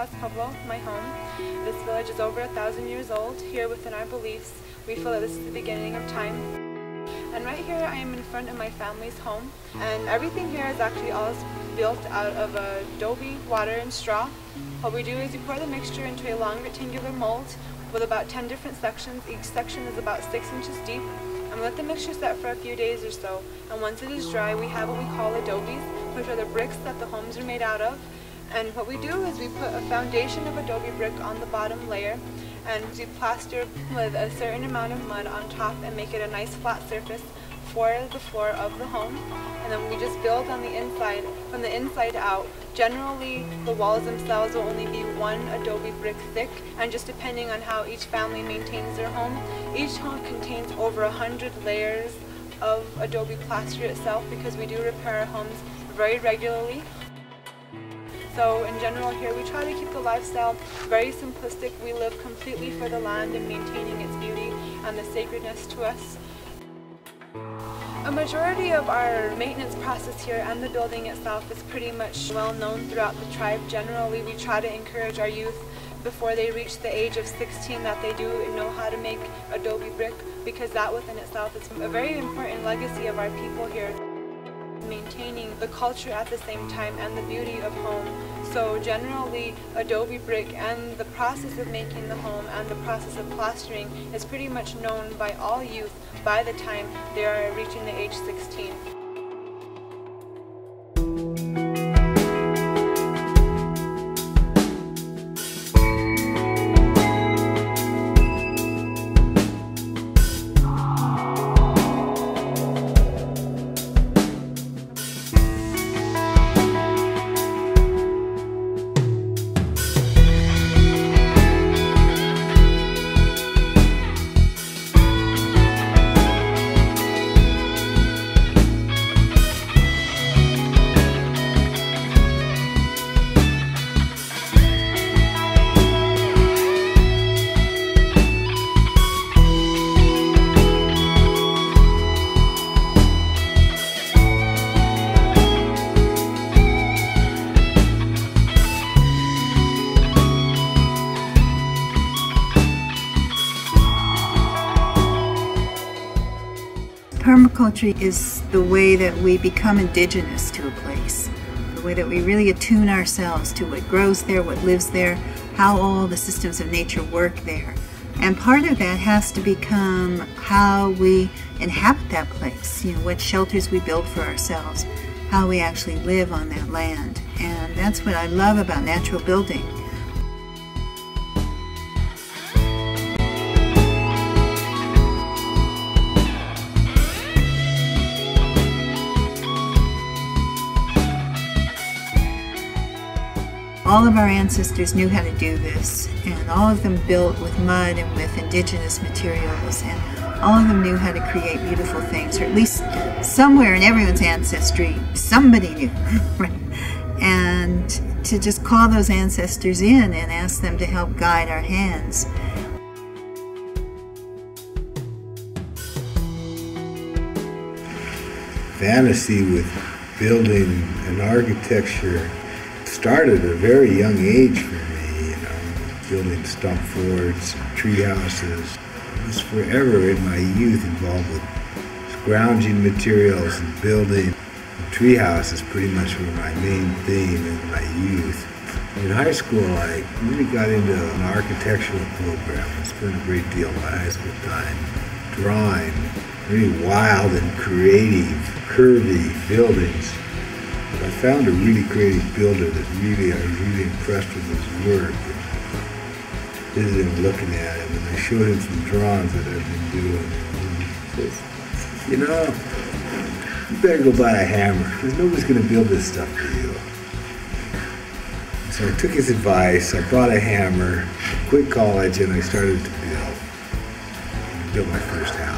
Taos Pueblo, my home. This village is over 1,000 years old. Here within our beliefs, we feel that this is the beginning of time. And right here I am in front of my family's home. And everything here is actually all built out of adobe, water, and straw. What we do is we pour the mixture into a long rectangular mold with about 10 different sections. Each section is about 6 inches deep. And let the mixture set for a few days or so. And once it is dry, we have what we call adobes, which are the bricks that the homes are made out of. And what we do is we put a foundation of adobe brick on the bottom layer, and we plaster with a certain amount of mud on top and make it a nice flat surface for the floor of the home. And then we just build on the inside, from the inside out. Generally, the walls themselves will only be one adobe brick thick, and just depending on how each family maintains their home, each home contains over 100 layers of adobe plaster itself, because we do repair our homes very regularly. So in general here we try to keep the lifestyle very simplistic. We live completely for the land and maintaining its beauty and the sacredness to us. A majority of our maintenance process here and the building itself is pretty much well known throughout the tribe. Generally, we try to encourage our youth before they reach the age of 16 that they do know how to make adobe brick, because that within itself is a very important legacy of our people here. Maintaining the culture at the same time and the beauty of home. So generally, adobe brick and the process of making the home and the process of plastering is pretty much known by all youth by the time they are reaching the age 16. Permaculture is the way that we become indigenous to a place, the way that we really attune ourselves to what grows there, what lives there, how all the systems of nature work there. And part of that has to become how we inhabit that place, you know, what shelters we build for ourselves, how we actually live on that land. And that's what I love about natural building. All of our ancestors knew how to do this, and all of them built with mud and with indigenous materials, and all of them knew how to create beautiful things, or at least somewhere in everyone's ancestry, somebody knew. And to just call those ancestors in and ask them to help guide our hands. Fantasy with building and architecture started at a very young age for me, you know, building stump forts and tree houses. I was forever in my youth involved with scrounging materials and building. The tree houses pretty much were my main theme in my youth. In high school, I really got into an architectural program. I spent a great deal of my high school time drawing really wild and creative, curvy buildings. I found a really creative builder that really, I was really impressed with his work. Visiting and looking at him, and I showed him some drawings that I've been doing. And he says, you know, you better go buy a hammer, because nobody's going to build this stuff for you. So I took his advice, I bought a hammer, quit college, and I started to build. I built my first house.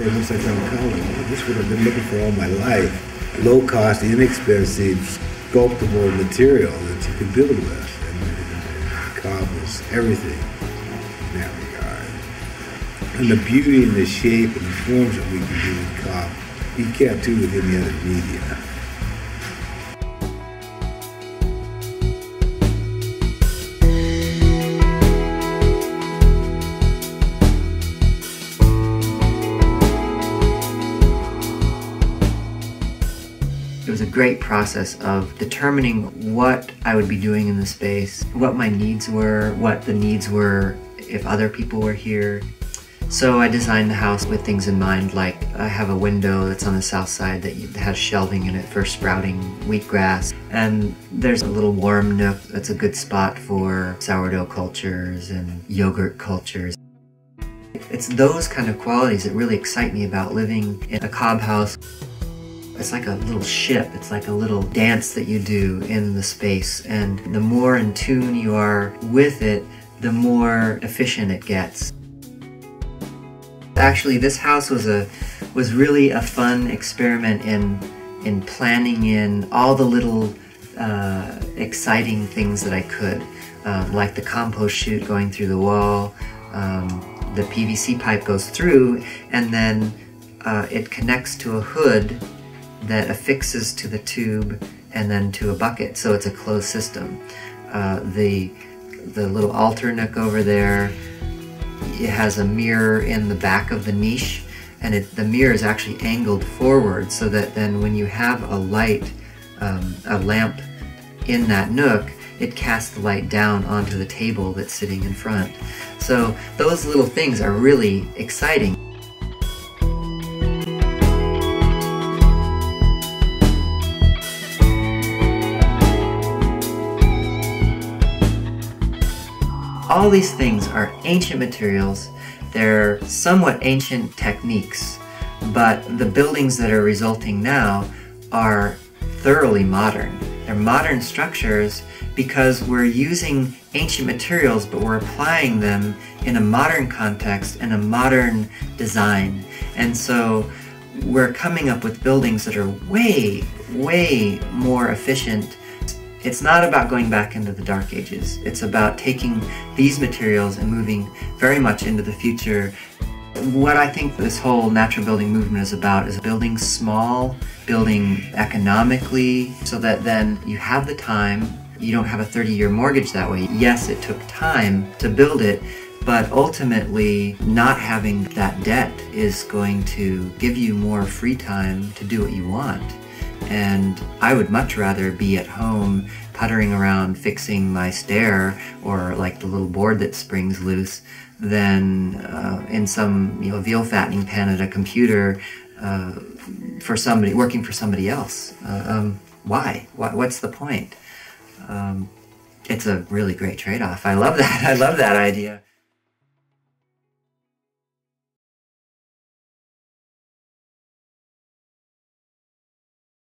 Once I found college, this would have been looking for all my life. Low-cost, inexpensive, sculptable material that you could build with. And cobbles, everything in that regard. and the beauty and the shape and the forms that we can do in cop, you can't do with any other media. It was a great process of determining what I would be doing in the space, what my needs were, what the needs were if other people were here. So I designed the house with things in mind, like I have a window that's on the south side that has shelving in it for sprouting wheatgrass, and there's a little warm nook that's a good spot for sourdough cultures and yogurt cultures. It's those kind of qualities that really excite me about living in a cob house. It's like a little ship, it's like a little dance that you do in the space, and the more in tune you are with it, the more efficient it gets. Actually, this house was really a fun experiment in planning in all the little exciting things that I could, like the compost chute going through the wall, the PVC pipe goes through, and then it connects to a hood that affixes to the tube and then to a bucket, so it's a closed system. The little altar nook over there, it has a mirror in the back of the niche, and the mirror is actually angled forward so that then when you have a light, a lamp in that nook, it casts the light down onto the table that's sitting in front. So those little things are really exciting. All these things are ancient materials, they're somewhat ancient techniques, but the buildings that are resulting now are thoroughly modern. They're modern structures because we're using ancient materials, but we're applying them in a modern context and a modern design. And so we're coming up with buildings that are way, way more efficient. It's not about going back into the Dark Ages. It's about taking these materials and moving very much into the future. What I think this whole natural building movement is about is building small, building economically, so that then you have the time. You don't have a 30-year mortgage that way. Yes, it took time to build it, but ultimately not having that debt is going to give you more free time to do what you want. And I would much rather be at home puttering around fixing my stair or like the little board that springs loose than in some veal fattening pen at a computer for somebody, working for somebody else. Why? What's the point? It's a really great trade-off. I love that. I love that idea.